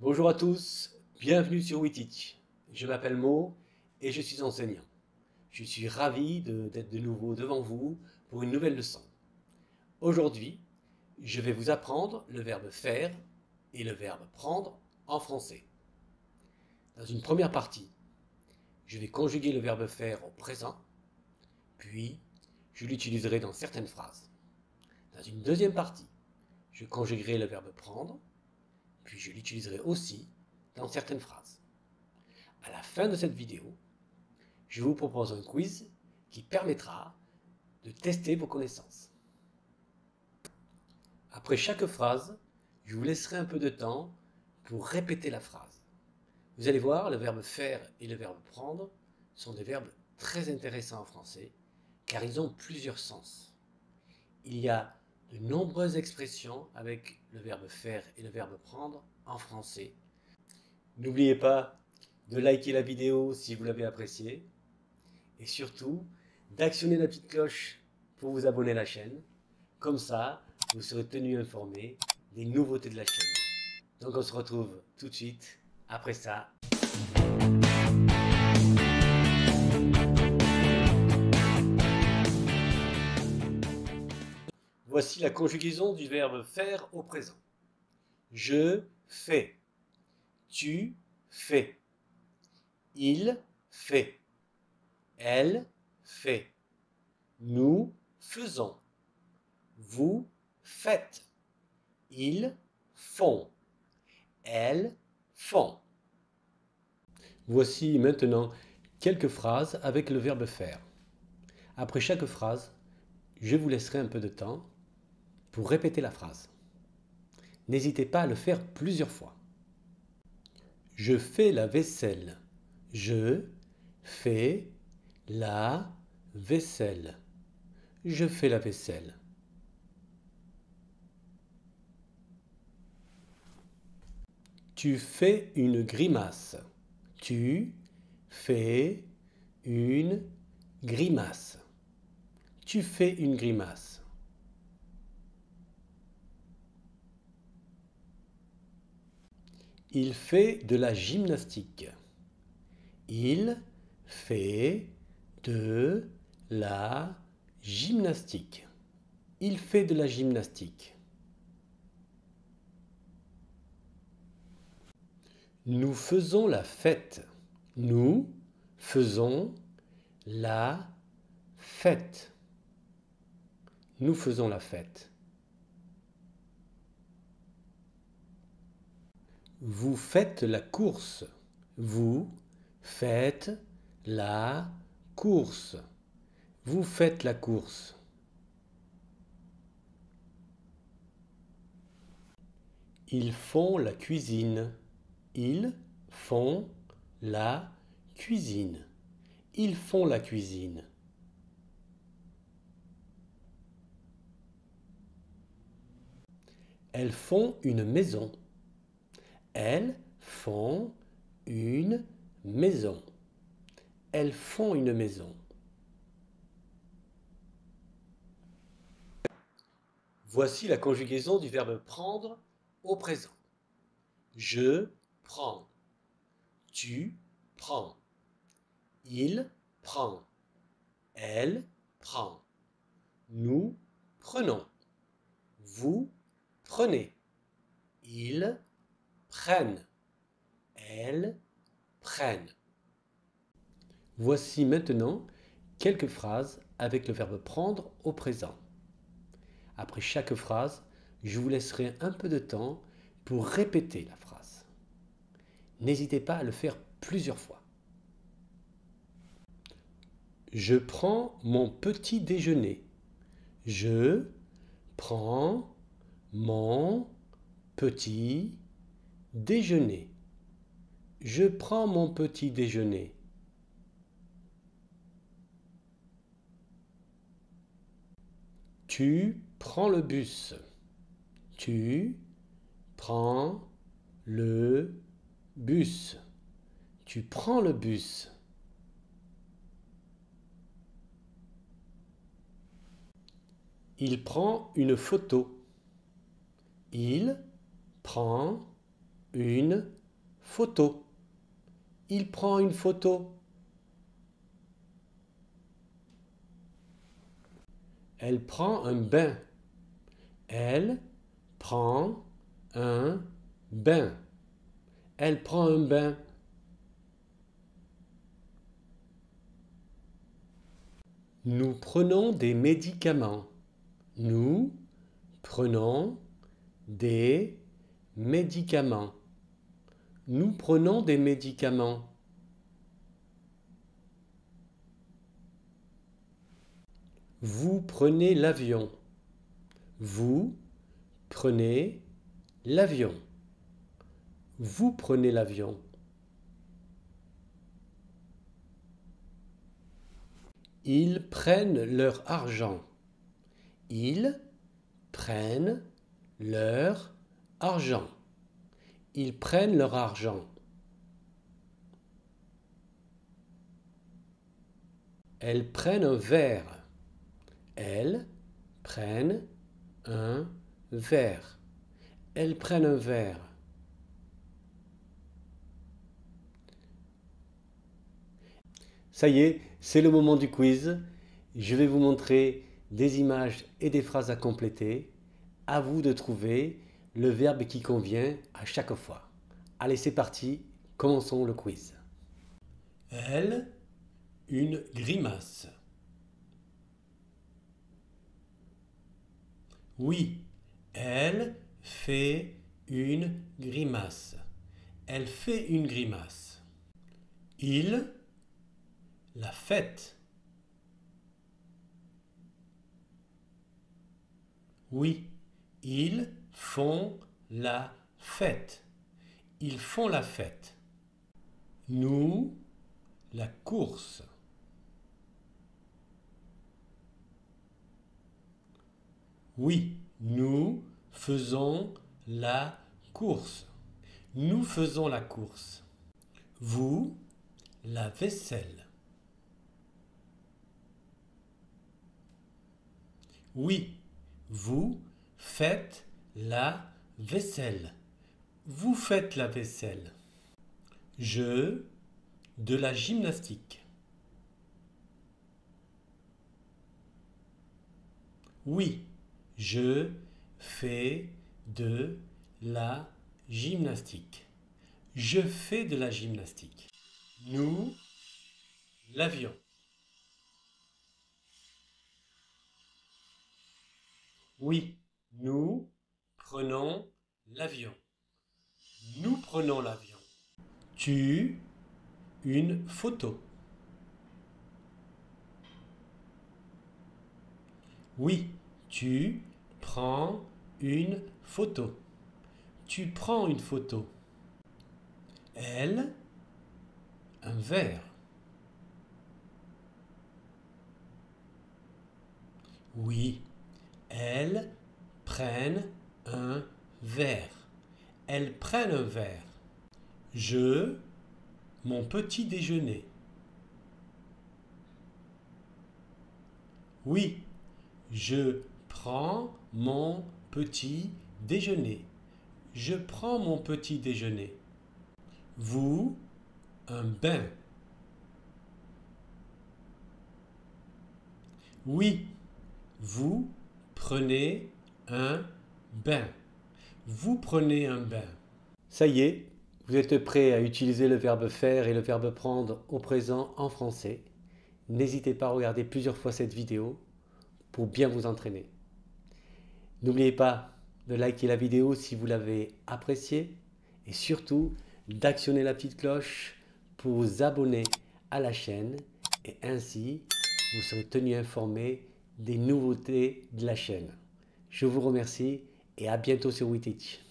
Bonjour à tous, bienvenue sur OuiTeach. Je m'appelle Mo et je suis enseignant. Je suis ravi d'être de nouveau devant vous pour une nouvelle leçon. Aujourd'hui, je vais vous apprendre le verbe faire et le verbe prendre en français. Dans une première partie, je vais conjuguer le verbe faire au présent, puis je l'utiliserai dans certaines phrases. Dans une deuxième partie, je conjuguerai le verbe prendre, puis je l'utiliserai aussi dans certaines phrases. À la fin de cette vidéo, je vous propose un quiz qui permettra de tester vos connaissances. Après chaque phrase, je vous laisserai un peu de temps pour répéter la phrase. Vous allez voir, le verbe faire et le verbe prendre sont des verbes très intéressants en français, car ils ont plusieurs sens. Il y a de nombreuses expressions avec le verbe faire et le verbe prendre en français. N'oubliez pas de liker la vidéo si vous l'avez appréciée et surtout d'actionner la petite cloche pour vous abonner à la chaîne. Comme ça, vous serez tenu informé des nouveautés de la chaîne. Donc on se retrouve tout de suite après ça. Voici la conjugaison du verbe faire au présent. Je fais. Tu fais. Il fait. Elle fait. Nous faisons. Vous faites. Ils font. Elles font. Voici maintenant quelques phrases avec le verbe faire. Après chaque phrase, je vous laisserai un peu de temps pour répéter la phrase. N'hésitez pas à le faire plusieurs fois. Je fais la vaisselle. Je fais la vaisselle. Je fais la vaisselle. Tu fais une grimace. Tu fais une grimace. Tu fais une grimace. Il fait de la gymnastique. Il fait de la gymnastique. Il fait de la gymnastique. Nous faisons la fête. Nous faisons la fête. Nous faisons la fête. Vous faites la course. Vous faites la course. Vous faites la course. Ils font la cuisine. Ils font la cuisine. Ils font la cuisine. Elles font une maison. Elles font une maison. Elles font une maison. Voici la conjugaison du verbe prendre au présent. Je prends. Tu prends. Il prend. Elle prend. Nous prenons. Vous prenez. Ils prennent. Elles prennent. Voici maintenant quelques phrases avec le verbe prendre au présent. Après chaque phrase, je vous laisserai un peu de temps pour répéter la phrase. N'hésitez pas à le faire plusieurs fois. Je prends mon petit déjeuner. Je prends mon petit déjeuner. Je prends mon petit déjeuner. Tu prends le bus. Tu prends le bus. Tu prends le bus. Il prend une photo. Il prend une photo. Il prend une photo. Elle prend un bain. Elle prend un bain. Elle prend un bain. Nous prenons des médicaments. Nous prenons des médicaments. Nous prenons des médicaments. Vous prenez l'avion. Vous prenez l'avion. Vous prenez l'avion. Ils prennent leur argent. Ils prennent leur argent. Ils prennent leur argent. Elles prennent un verre. Elles prennent un verre. Elles prennent un verre. Ça y est, c'est le moment du quiz. Je vais vous montrer des images et des phrases à compléter. À vous de trouver le verbe qui convient à chaque fois. Allez, c'est parti, commençons le quiz. Elle, une grimace. Oui, elle fait une grimace. Elle fait une grimace. Il, la fête. Oui, ils font la fête. Ils font la fête. Nous, la course. Oui, nous faisons la course. Nous faisons la course. Vous, la vaisselle. Oui, vous faites la vaisselle. Vous faites la vaisselle. Je, de la gymnastique. Oui, je fais de la gymnastique. Je fais de la gymnastique. Nous, l'avion. Oui, nous prenons l'avion. Nous prenons l'avion. Tu, une photo. Oui, tu prends une photo. Tu prends une photo. Elle, un verre. Oui. Elles prennent un verre. Elles prennent un verre. Je, mon petit déjeuner. Oui, je prends mon petit déjeuner. Je prends mon petit déjeuner. Vous, un bain. Oui, vous prenez un bain. Vous prenez un bain. Ça y est, vous êtes prêts à utiliser le verbe faire et le verbe prendre au présent en français. N'hésitez pas à regarder plusieurs fois cette vidéo pour bien vous entraîner. N'oubliez pas de liker la vidéo si vous l'avez appréciée et surtout d'actionner la petite cloche pour vous abonner à la chaîne et ainsi vous serez tenu informé des nouveautés de la chaîne. Je vous remercie et à bientôt sur OuiTeach.